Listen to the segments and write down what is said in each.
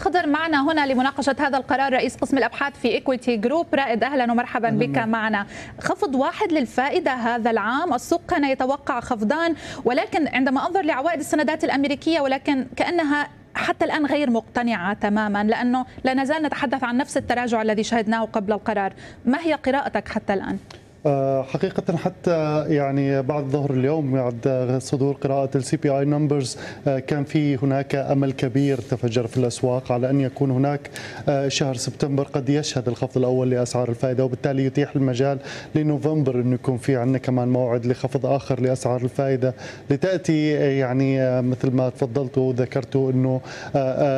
الخضر معنا هنا لمناقشة هذا القرار رئيس قسم الأبحاث في إيكويتي جروب. رائد أهلا ومرحبا بك معنا. خفض 1% للفائدة هذا العام، السوق كان يتوقع خفضان، ولكن عندما أنظر لعوائد السندات الأمريكية ولكن كأنها حتى الآن غير مقتنعة تماما، لأنه لا نزال نتحدث عن نفس التراجع الذي شهدناه قبل القرار. ما هي قراءتك حتى الآن؟ حقيقة حتى يعني بعد ظهر اليوم بعد صدور قراءة السي بي اي نمبرز كان في هناك امل كبير تفجر في الاسواق على ان يكون هناك شهر سبتمبر قد يشهد الخفض الاول لاسعار الفائدة، وبالتالي يتيح المجال لنوفمبر انه يكون في عندنا كمان موعد لخفض اخر لاسعار الفائدة لتاتي يعني مثل ما تفضلتوا وذكرتوا انه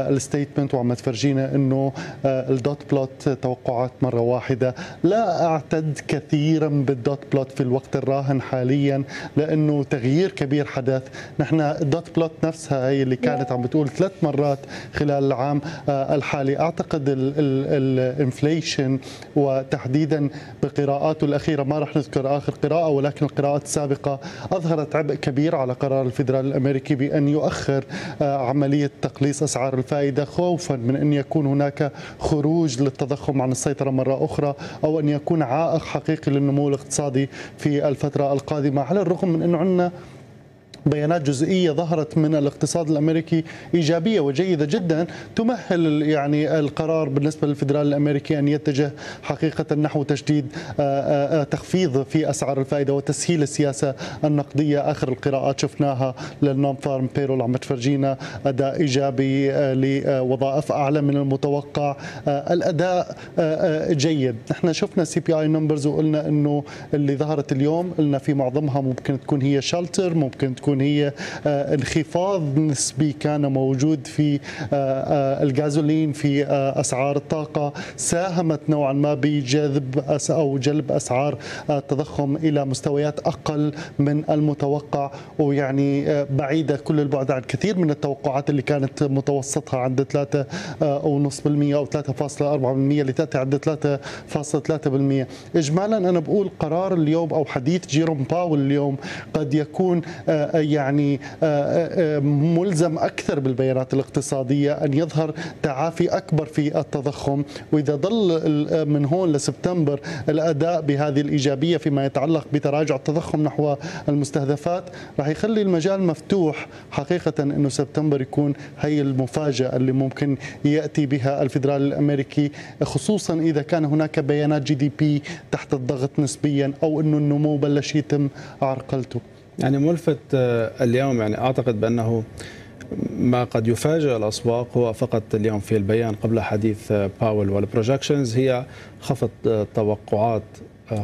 الستيتمنت وعم تفرجينا انه الدوت بلوت توقعات مرة واحدة. لا اعتد كثيرا بالدوت بلوت في الوقت الراهن حاليا لانه تغيير كبير حدث. نحن الدوت بلوت نفسها هي اللي كانت عم بتقول 3 مرات خلال العام الحالي. اعتقد الانفليشن وتحديدا بقراءاته الاخيره، ما راح نذكر اخر قراءه، ولكن القراءات السابقه اظهرت عبء كبير على قرار الفدرال الامريكي بان يؤخر عمليه تقليص اسعار الفائده خوفا من ان يكون هناك خروج للتضخم عن السيطره مره اخرى او ان يكون عائق حقيقي للنمو الاقتصادي في الفترة القادمة، على الرغم من أنه عندنا بيانات جزئية ظهرت من الاقتصاد الأمريكي إيجابية وجيدة جدا تمهل يعني القرار بالنسبة للفدرال الأمريكي أن يتجه حقيقة نحو تشديد تخفيض في أسعار الفائدة وتسهيل السياسة النقدية. آخر القراءات شفناها للنون فارم بيرول عم تفرجينا أداء إيجابي لوظائف أعلى من المتوقع، الأداء جيد. نحن شفنا سي بي آي نمبرز وقلنا أنه اللي ظهرت اليوم قلنا في معظمها ممكن تكون هي شلتر، ممكن تكون هي انخفاض نسبي كان موجود في الغازولين، في أسعار الطاقة، ساهمت نوعا ما بجذب أو جلب أسعار التضخم إلى مستويات أقل من المتوقع، ويعني بعيدة كل البعد عن كثير من التوقعات اللي كانت متوسطها عند 3.5% أو 3.4% لتأتي عند 3.3%. إجمالا أنا بقول قرار اليوم أو حديث جيروم باول اليوم قد يكون يعني ملزم أكثر بالبيانات الاقتصادية أن يظهر تعافي أكبر في التضخم، وإذا ظل من هون لسبتمبر الأداء بهذه الإيجابية فيما يتعلق بتراجع التضخم نحو المستهدفات راح يخلي المجال مفتوح حقيقة أنه سبتمبر يكون هي المفاجأة اللي ممكن يأتي بها الفدرال الأمريكي، خصوصا إذا كان هناك بيانات جي دي بي تحت الضغط نسبيا أو أنه النمو بلش يتم عرقلته. يعني ملفت اليوم، يعني أعتقد بأنه ما قد يفاجئ الأسواق هو فقط اليوم في البيان قبل حديث باول والبروجكشنز هي خفض توقعات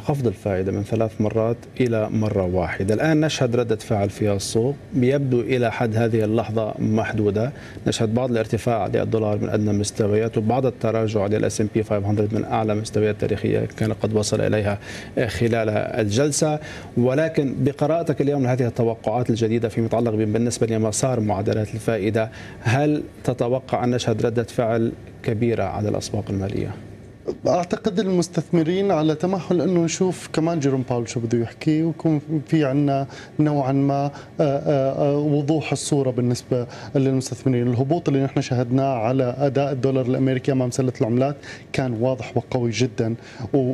خفض الفائدة من 3 مرات إلى مرة واحدة. الآن نشهد ردة فعل في السوق يبدو إلى حد هذه اللحظة محدودة، نشهد بعض الارتفاع للدولار من أدنى مستويات وبعض التراجع للأس إم بي 500 من أعلى مستويات تاريخية كان قد وصل إليها خلال الجلسة. ولكن بقراءتك اليوم لهذه التوقعات الجديدة فيما يتعلق بالنسبة لمسار معدلات الفائدة، هل تتوقع أن نشهد ردة فعل كبيرة على الأسواق المالية؟ اعتقد المستثمرين على تمهل انه نشوف كمان جيروم باول شو بده يحكي ويكون في عندنا نوعا ما وضوح الصوره بالنسبه للمستثمرين. الهبوط اللي نحن شاهدناه على اداء الدولار الامريكي امام سله العملات كان واضح وقوي جدا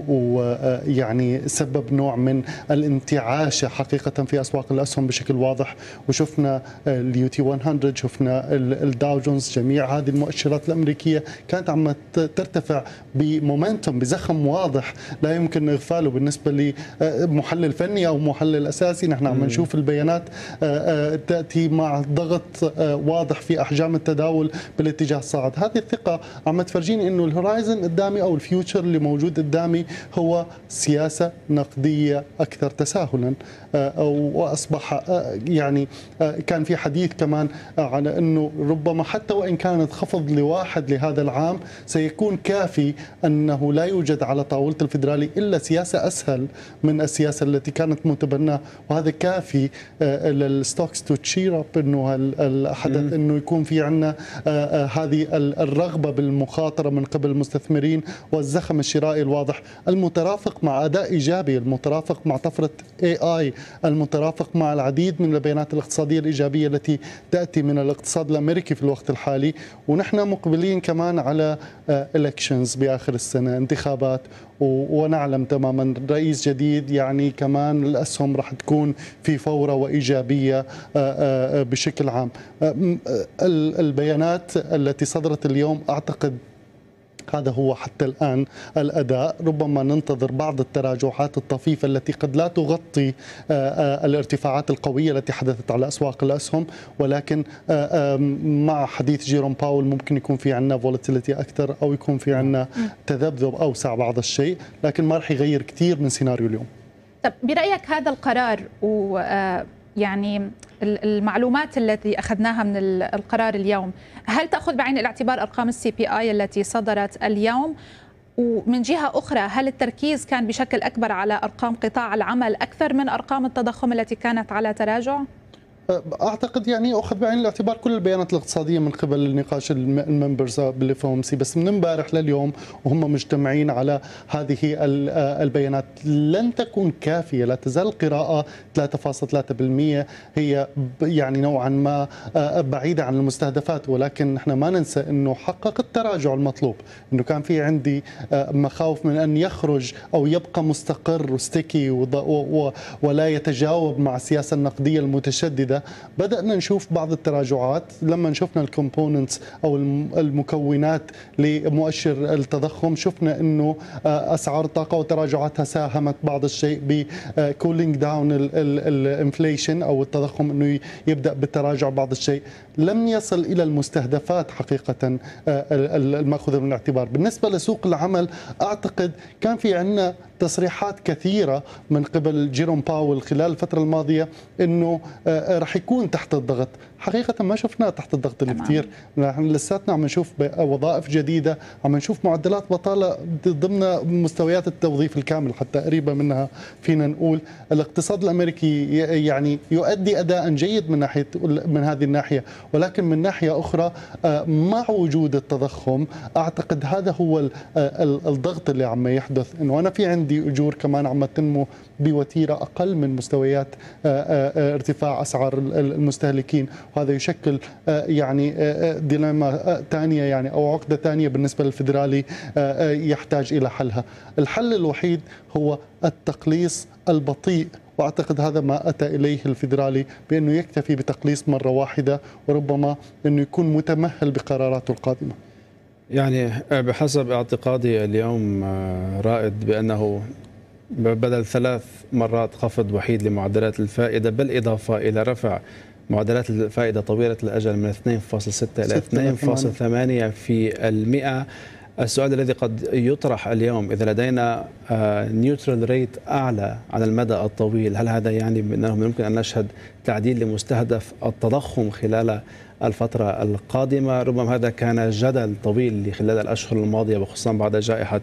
ويعني سبب نوع من الانتعاشه حقيقه في اسواق الاسهم بشكل واضح، وشفنا اليو تي 100، شفنا الداو جونز، جميع هذه المؤشرات الامريكيه كانت عم ترتفع بمومنتوم بزخم واضح لا يمكن اغفاله بالنسبه لمحلل فني او محلل اساسي. نحن عم نشوف البيانات تاتي مع ضغط واضح في احجام التداول بالاتجاه الصاعد. هذه الثقه عم تفرجيني انه الهورايزن قدامي او الفيوتشر اللي موجود قدامي هو سياسه نقديه اكثر تساهلا، واصبح يعني كان في حديث كمان على انه ربما حتى وان كانت خفض 1% لهذا العام سيكون كافي ان أنه لا يوجد على طاولة الفيدرالي إلا سياسة أسهل من السياسة التي كانت متبناة، وهذا كافي للستوكس تو تشير اب أنه الحدث أنه يكون في عندنا هذه الرغبة بالمخاطرة من قبل المستثمرين والزخم الشرائي الواضح المترافق مع أداء إيجابي، المترافق مع طفرة AI، المترافق مع العديد من البيانات الاقتصادية الإيجابية التي تأتي من الاقتصاد الأمريكي في الوقت الحالي. ونحن مقبلين كمان على elections بآخر السنة، انتخابات، ونعلم تماما رئيس جديد، يعني كمان الأسهم راح تكون في فورة وإيجابية بشكل عام. البيانات التي صدرت اليوم أعتقد هذا هو حتى الآن الأداء، ربما ننتظر بعض التراجعات الطفيفة التي قد لا تغطي الارتفاعات القوية التي حدثت على أسواق الأسهم، ولكن مع حديث جيروم باول ممكن يكون في عنا فولاتيليتي أكثر أو يكون في عنا تذبذب أوسع بعض الشيء، لكن ما رح يغير كثير من سيناريو اليوم. طب برأيك هذا القرار ويعني المعلومات التي أخذناها من القرار اليوم، هل تأخذ بعين الاعتبار أرقام CPI التي صدرت اليوم؟ ومن جهة أخرى هل التركيز كان بشكل أكبر على أرقام قطاع العمل أكثر من أرقام التضخم التي كانت على تراجع؟ أعتقد يعني أخذ بعين الاعتبار كل البيانات الاقتصادية من قبل النقاش الممبرز باللي فهم سي، بس من امبارح لليوم وهم مجتمعين على هذه البيانات لن تكون كافية، لا تزال القراءة 3.3% هي يعني نوعا ما بعيدة عن المستهدفات، ولكن نحن ما ننسى أنه حقق التراجع المطلوب، أنه كان في عندي مخاوف من أن يخرج أو يبقى مستقر وستيكي ولا يتجاوب مع السياسة النقدية المتشددة. بدأنا نشوف بعض التراجعات لما شفنا الكومبوننتس أو المكونات لمؤشر التضخم، شفنا أنه أسعار الطاقة وتراجعاتها ساهمت بعض الشيء بكولينج داون الانفليشن أو التضخم، أنه يبدأ بالتراجع بعض الشيء، لم يصل إلى المستهدفات حقيقة المأخوذة من الاعتبار. بالنسبة لسوق العمل أعتقد كان في عندنا تصريحات كثيرة من قبل جيروم باول خلال الفترة الماضية أنه رح يكون تحت الضغط، حقيقة ما شفناه تحت الضغط الكثير، نحن لساتنا عم نشوف وظائف جديدة، عم نشوف معدلات بطالة ضمن مستويات التوظيف الكامل حتى قريبة منها فينا نقول. الاقتصاد الأمريكي يعني يؤدي أداء جيد من ناحية من هذه الناحية، ولكن من ناحية أخرى مع وجود التضخم أعتقد هذا هو الضغط اللي عم يحدث، إنه أنا في عندي أجور كمان عم تنمو بوتيرة أقل من مستويات ارتفاع أسعار المستهلكين، وهذا يشكل يعني ديليما ثانية يعني أو عقدة ثانية بالنسبة للفيدرالي يحتاج إلى حلها. الحل الوحيد هو التقليص البطيء، وأعتقد هذا ما أتى إليه الفيدرالي، بأنه يكتفي بتقليص مرة واحدة وربما أنه يكون متمهل بقراراته القادمة. يعني بحسب اعتقادي اليوم رائد بأنه بدل 3 مرات خفض وحيد لمعدلات الفائدة بالإضافة إلى رفع معدلات الفائدة طويلة الأجل من 2.6 إلى 2.8%. السؤال الذي قد يطرح اليوم، إذا لدينا نيوترال ريت أعلى على المدى الطويل، هل هذا يعني أنه يمكن أن نشهد تعديل لمستهدف التضخم خلال الفترة القادمة؟ ربما هذا كان جدل طويل خلال الأشهر الماضية وخصوصا بعد جائحة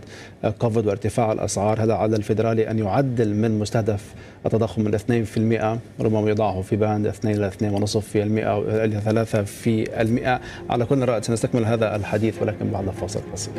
كوفيد وارتفاع الأسعار، هل على الفيدرالي أن يعدل من مستهدف التضخم من 2%، ربما يضعه في باند 2 إلى 2.5% أو إلى 3%؟ على كل رأي سنستكمل هذا الحديث ولكن بعد فاصل قصير.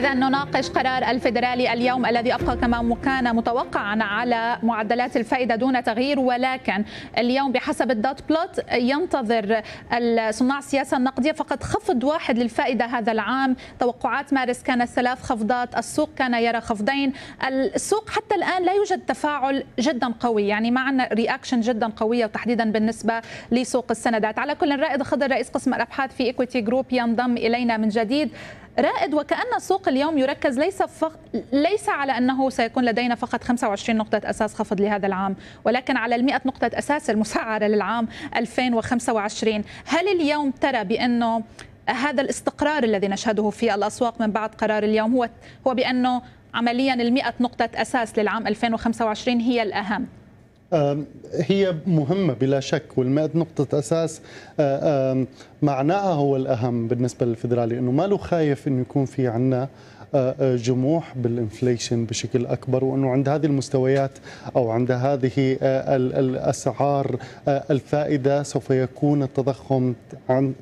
إذا نناقش قرار الفيدرالي اليوم الذي أبقى كما كان متوقعا على معدلات الفائدة دون تغيير، ولكن اليوم بحسب الدوت بلوت ينتظر صناع السياسة النقدية فقط خفض واحد للفائدة هذا العام. توقعات مارس كانت 3 خفضات، السوق كان يرى خفضين. السوق حتى الآن لا يوجد تفاعل جدا قوي، يعني ما عندنا رياكشن جدا قوية تحديدا بالنسبة لسوق السندات. على كل، رائد خضر رئيس قسم الأبحاث في إيكويتي جروب ينضم إلينا من جديد. رائد، وكأن السوق اليوم يركز ليس على أنه سيكون لدينا فقط 25 نقطة أساس خفض لهذا العام، ولكن على 100 نقطة أساس المسعرة للعام 2025. هل اليوم ترى بأنه هذا الاستقرار الذي نشهده في الأسواق من بعد قرار اليوم هو بأنه عمليا 100 نقطة أساس للعام 2025 هي الأهم؟ هي مهمة بلا شك، والمئة نقطة أساس معناها هو الأهم بالنسبة للفيدرالي، أنه ما له خايف أنه يكون في عنا جموح بالإنفليشن بشكل أكبر، وأنه عند هذه المستويات أو عند هذه الأسعار الفائدة سوف يكون التضخم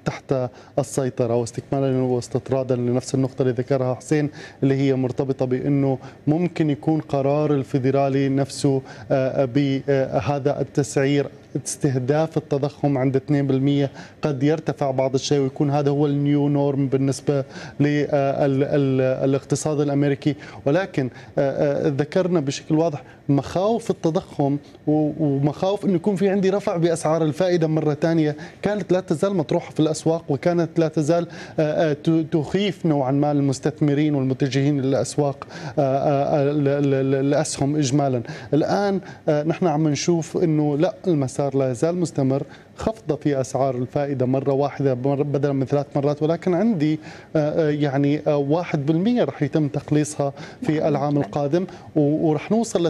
تحت السيطرة، واستكمالا واستطرادا لنفس النقطة اللي ذكرها حسين اللي هي مرتبطة بأنه ممكن يكون قرار الفيدرالي نفسه بهذا التسعير استهداف التضخم عند 2% قد يرتفع بعض الشيء، ويكون هذا هو النيو نورم بالنسبة للاقتصاد الأمريكي. ولكن ذكرنا بشكل واضح مخاوف التضخم ومخاوف أن يكون في عندي رفع بأسعار الفائدة مرة ثانية كانت لا تزال مطروحة في الأسواق، وكانت لا تزال تخيف نوعا ما المستثمرين والمتجهين للأسواق الأسهم إجمالا. الآن نحن عم نشوف أنه لا، المسار لا يزال مستمر، خفضة في أسعار الفائدة مرة واحدة بدلا من 3 مرات، ولكن عندي يعني 1% رح يتم تقليصها في العام القادم، ورح نوصل ل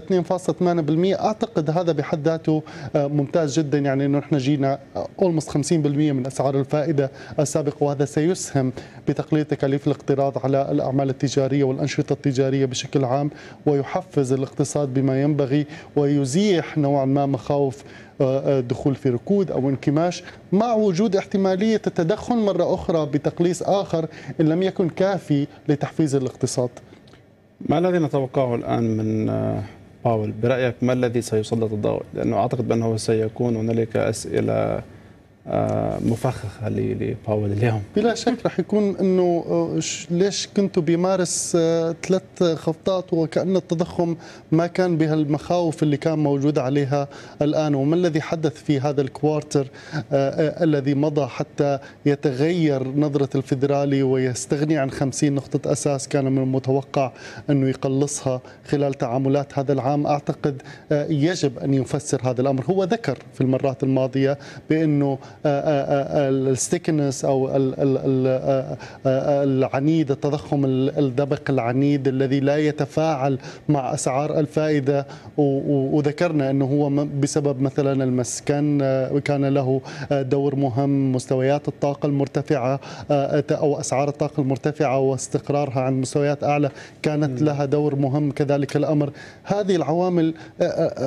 2.8%. أعتقد هذا بحد ذاته ممتاز جدا، يعني أنه نحن جينا almost 50% من أسعار الفائدة السابقة، وهذا سيسهم بتقليل تكاليف الاقتراض على الأعمال التجارية والأنشطة التجارية بشكل عام، ويحفز الاقتصاد بما ينبغي، ويزيح نوعا ما مخاوف دخول في ركود أو انكماش، مع وجود احتمالية التدخل مرة أخرى بتقليص آخر إن لم يكن كافي لتحفيز الاقتصاد. ما الذي نتوقعه الآن من باول؟ برأيك ما الذي سيسلط الضوء؟ لأنه أعتقد بأنه سيكون هنالك أسئلة مفخخة لباول اليوم. بلا شك رح يكون أنه ليش كنتوا بيمارس 3 خفضات وكأن التضخم ما كان بهالمخاوف اللي كان موجود عليها الآن، وما الذي حدث في هذا الكوارتر الذي مضى حتى يتغير نظرة الفيدرالي ويستغني عن 50 نقطة أساس كان من المتوقع أنه يقلصها خلال تعاملات هذا العام. أعتقد يجب أن يفسر هذا الأمر. هو ذكر في المرات الماضية بأنه الستيكنس أو العنيد، التضخم الدبق العنيد الذي لا يتفاعل مع أسعار الفائدة، وذكرنا أنه هو بسبب مثلا المسكن كان له دور مهم، مستويات الطاقة المرتفعة أو أسعار الطاقة المرتفعة واستقرارها عند مستويات أعلى كانت لها دور مهم كذلك الأمر. هذه العوامل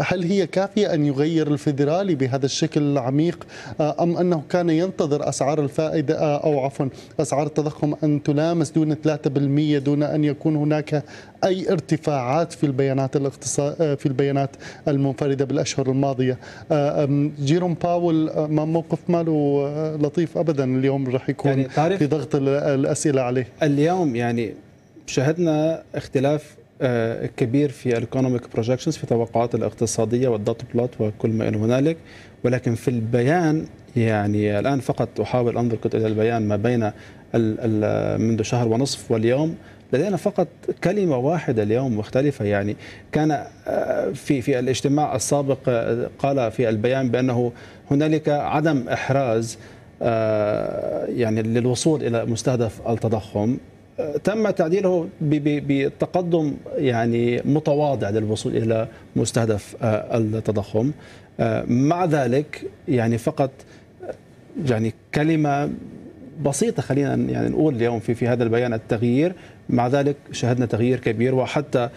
هل هي كافية أن يغير الفيدرالي بهذا الشكل العميق، أم أنه كان ينتظر أسعار الفائدة أو عفوا أسعار التضخم أن تلامس دون 3% دون أن يكون هناك أي ارتفاعات في البيانات المنفردة بالأشهر الماضية؟ جيروم باول ما موقف ماله لطيف أبدا اليوم، رح يكون يعني في ضغط الأسئلة عليه اليوم. يعني شهدنا اختلاف كبير في الايكونوميك بروجكشنز، في التوقعات الاقتصادية والدوت بلوت وكل ما إلى هنالك، ولكن في البيان يعني الآن فقط أحاول أنظر كنت إلى البيان ما بين منذ شهر ونصف واليوم، لدينا فقط كلمة واحدة اليوم مختلفة. يعني كان في الاجتماع السابق قال في البيان بأنه هنالك عدم إحراز يعني للوصول إلى مستهدف التضخم، تم تعديله بتقدم يعني متواضع للوصول إلى مستهدف التضخم. مع ذلك يعني فقط يعني كلمة بسيطة خلينا يعني نقول اليوم في هذا البيان التغيير، مع ذلك شهدنا تغيير كبير. وحتى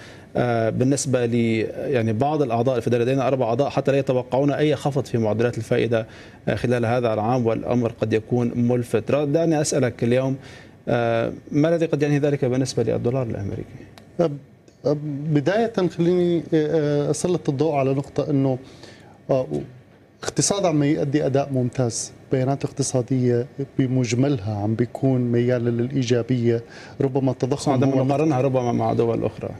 بالنسبة ل يعني بعض الأعضاء الفيدرالي، لدينا 4 أعضاء حتى لا يتوقعون أي خفض في معدلات الفائدة خلال هذا العام، والأمر قد يكون ملفت. دعني أسألك اليوم ما الذي قد يعني ذلك بالنسبة للدولار الأمريكي؟ بداية خليني أسلط الضوء على نقطة أنه اقتصاد عم يؤدي أداء ممتاز، بيانات اقتصادية بمجملها عم بيكون ميال للإيجابية، ربما التضخم عندما نقارنها ربما مع دول أخرى،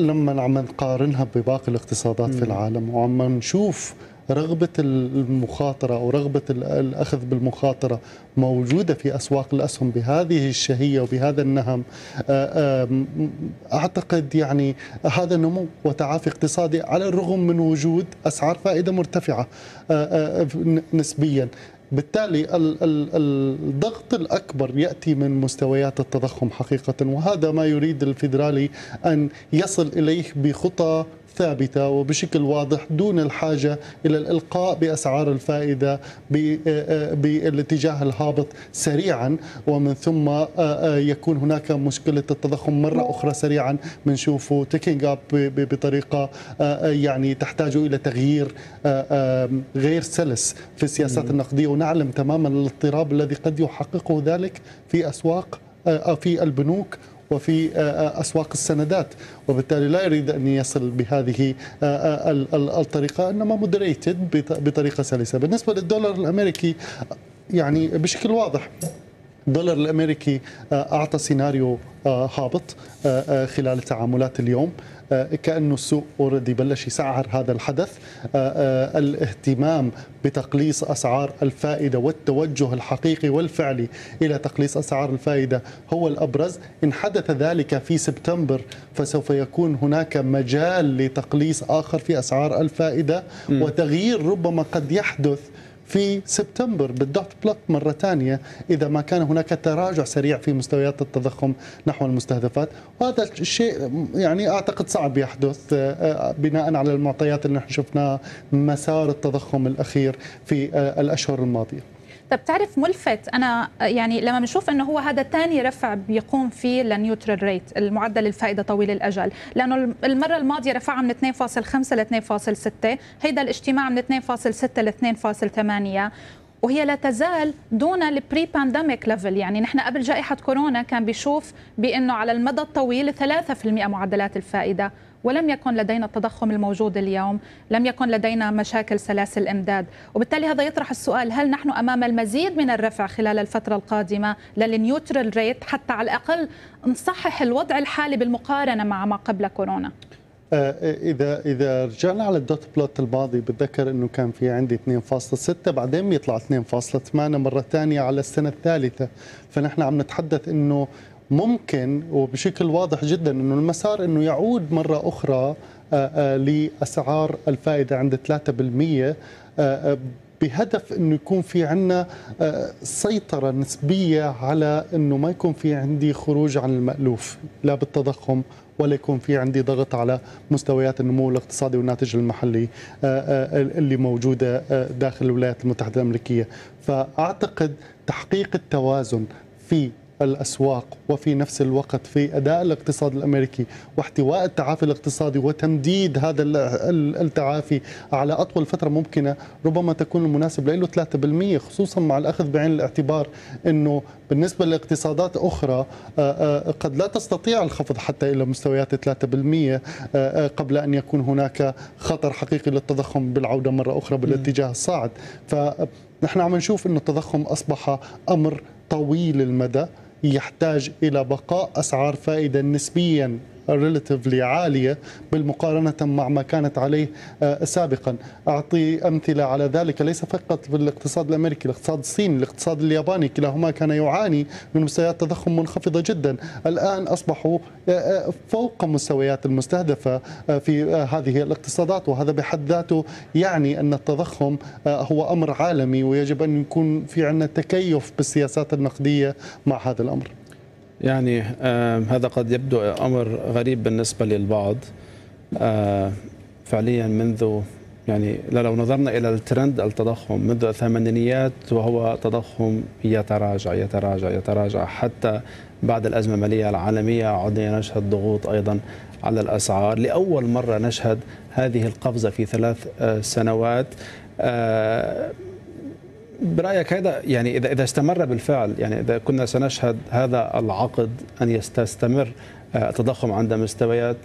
لما عم نقارنها بباقي الاقتصادات في العالم، وعم نشوف رغبة المخاطرة أو رغبة الأخذ بالمخاطرة موجودة في أسواق الأسهم بهذه الشهية وبهذا النهم. أعتقد يعني هذا نمو وتعافي اقتصادي على الرغم من وجود أسعار فائدة مرتفعة نسبيا. بالتالي الضغط الأكبر يأتي من مستويات التضخم حقيقة، وهذا ما يريد الفيدرالي أن يصل إليه بخطى ثابتة وبشكل واضح دون الحاجة إلى الإلقاء بأسعار الفائدة بالاتجاه الهابط سريعا، ومن ثم يكون هناك مشكلة التضخم مرة أخرى سريعا بنشوفه تيكينج أب بطريقة يعني تحتاج إلى تغيير غير سلس في السياسات النقدية، ونعلم تماما الاضطراب الذي قد يحققه ذلك في أسواق في البنوك وفي أسواق السندات، وبالتالي لا يريد أن يصل بهذه الطريقة، إنما مودريتد بطريقة سلسة. بالنسبة للدولار الأمريكي يعني بشكل واضح الدولار الأمريكي أعطى سيناريو هابط خلال تعاملات اليوم، كأنه السوق أوردي بلش يسعر هذا الحدث. الاهتمام بتقليص أسعار الفائدة والتوجه الحقيقي والفعلي إلى تقليص أسعار الفائدة هو الأبرز. إن حدث ذلك في سبتمبر فسوف يكون هناك مجال لتقليص آخر في أسعار الفائدة وتغيير ربما قد يحدث في سبتمبر بالدوت بلوت مرة ثانية إذا ما كان هناك تراجع سريع في مستويات التضخم نحو المستهدفات، وهذا الشيء يعني أعتقد صعب يحدث بناء على المعطيات اللي نحن شفناها مسار التضخم الأخير في الأشهر الماضية. طب تعرف ملفت أنا يعني لما بنشوف أنه هو هذا ثاني رفع بيقوم فيه للنيوترال ريت المعدل الفائدة طويل الأجل، لأنه المرة الماضية رفعها من 2.5 ل 2.6، هيدا الاجتماع من 2.6 ل 2.8، وهي لا تزال دون البري بانديميك ليفل. يعني نحن قبل جائحة كورونا كان بيشوف بأنه على المدى الطويل 3% معدلات الفائدة، ولم يكن لدينا التضخم الموجود اليوم، لم يكن لدينا مشاكل سلاسل الإمداد، وبالتالي هذا يطرح السؤال هل نحن أمام المزيد من الرفع خلال الفترة القادمة للنيوترال ريت حتى على الأقل نصحح الوضع الحالي بالمقارنة مع ما قبل كورونا؟ إذا رجعنا على الدوت بلوت الماضي بتذكر أنه كان في عندي 2.6 بعدين بيطلع 2.8 مرة ثانية على السنة الثالثة، فنحن عم نتحدث أنه ممكن وبشكل واضح جدا أنه المسار أنه يعود مرة أخرى لأسعار الفائدة عند 3% بهدف أنه يكون في عنا سيطرة نسبية على أنه ما يكون في عندي خروج عن المألوف لا بالتضخم ولا يكون في عندي ضغط على مستويات النمو الاقتصادي والناتج المحلي اللي موجودة داخل الولايات المتحدة الأمريكية. فأعتقد تحقيق التوازن في الأسواق وفي نفس الوقت في أداء الاقتصاد الأمريكي واحتواء التعافي الاقتصادي وتمديد هذا التعافي على أطول فترة ممكنة ربما تكون المناسب له 3%، خصوصا مع الأخذ بعين الاعتبار أنه بالنسبة لاقتصادات أخرى قد لا تستطيع الخفض حتى إلى مستويات 3% قبل أن يكون هناك خطر حقيقي للتضخم بالعودة مرة أخرى بالاتجاه الصاعد. فنحن عم نشوف أن التضخم أصبح أمر طويل المدى يحتاج إلى بقاء أسعار فائدة نسبيا ريلاتيفلي عالية بالمقارنة مع ما كانت عليه سابقا. أعطي أمثلة على ذلك ليس فقط بالاقتصاد الأمريكي، الاقتصاد الصيني، الاقتصاد الياباني، كلاهما كان يعاني من مستويات تضخم منخفضة جدا، الآن أصبحوا فوق مستويات المستهدفة في هذه الاقتصادات، وهذا بحد ذاته يعني أن التضخم هو أمر عالمي ويجب أن يكون في عندنا تكيف بالسياسات النقدية مع هذا الأمر. يعني هذا قد يبدو أمر غريب بالنسبة للبعض فعليا منذ يعني لو نظرنا إلى الترند التضخم منذ الثمانينيات وهو تضخم يتراجع يتراجع يتراجع، حتى بعد الأزمة المالية العالمية عدنا نشهد ضغوط أيضا على الأسعار، لأول مرة نشهد هذه القفزة في 3 سنوات. برأيك هذا يعني إذا استمر بالفعل، يعني إذا كنا سنشهد هذا العقد أن يستمر التضخم عند مستويات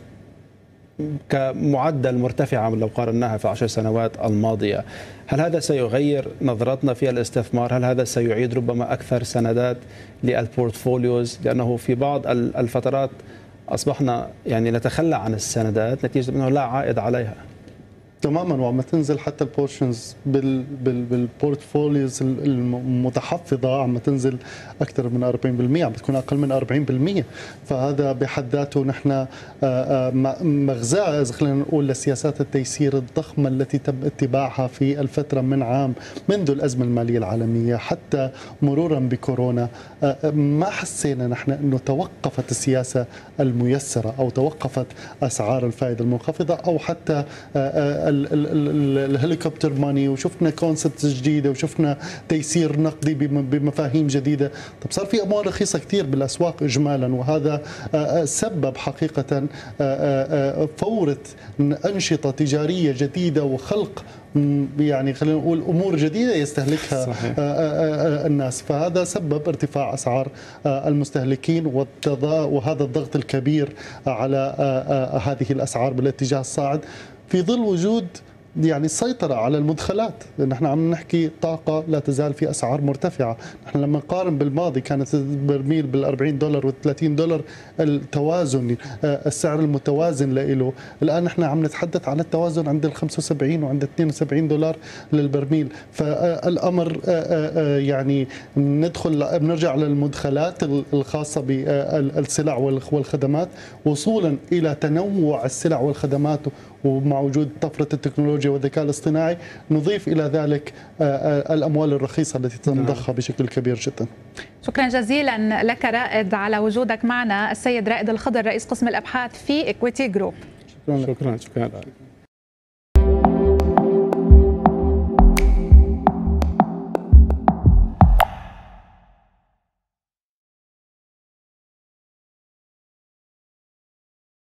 كمعدل مرتفعة لو قارناها في 10 سنوات الماضية، هل هذا سيغير نظرتنا في الاستثمار؟ هل هذا سيعيد ربما أكثر سندات للبورتفوليوز؟ لأنه في بعض الفترات أصبحنا يعني نتخلى عن السندات نتيجة أنه لا عائد عليها تماما، وعم تنزل حتى البورشنز بالبورتفوليوز المتحفظه عم تنزل اكثر من 40%، عم بتكون اقل من 40%، فهذا بحد ذاته نحن مغزاه اذا خلينا نقول لسياسات التيسير الضخمه التي تم اتباعها في الفتره من عام منذ الازمه الماليه العالميه حتى مرورا بكورونا. ما حسينا نحن انه توقفت السياسه الميسره او توقفت اسعار الفائده المنخفضه او حتى الهليكوبتر ماني، وشفنا كونسبت جديده وشفنا تيسير نقدي بمفاهيم جديده. طب صار في اموال رخيصه كثير بالاسواق اجمالا، وهذا سبب حقيقه فوره انشطه تجاريه جديده وخلق يعني خلينا نقول امور جديده يستهلكها صحيح. الناس، فهذا سبب ارتفاع اسعار المستهلكين وهذا الضغط الكبير على هذه الاسعار بالاتجاه الصاعد في ظل وجود يعني السيطرة على المدخلات. نحن عم نحكي طاقة لا تزال في أسعار مرتفعة، نحن لما نقارن بالماضي كانت برميل بال$40 وال$30 التوازن، السعر المتوازن له، الآن نحن عم نتحدث على التوازن عند ال$75 وعند ال$72 للبرميل، فالأمر يعني بنرجع للمدخلات الخاصة بالسلع والخدمات وصولا إلى تنوع السلع والخدمات، ومع وجود طفرة التكنولوجيا والذكاء الاصطناعي نضيف إلى ذلك الأموال الرخيصة التي تنضخها بشكل كبير جدا. شكرا جزيلا لك رائد على وجودك معنا، السيد رائد الخضر رئيس قسم الأبحاث في إكويتي جروب. شكرا لك. شكرا.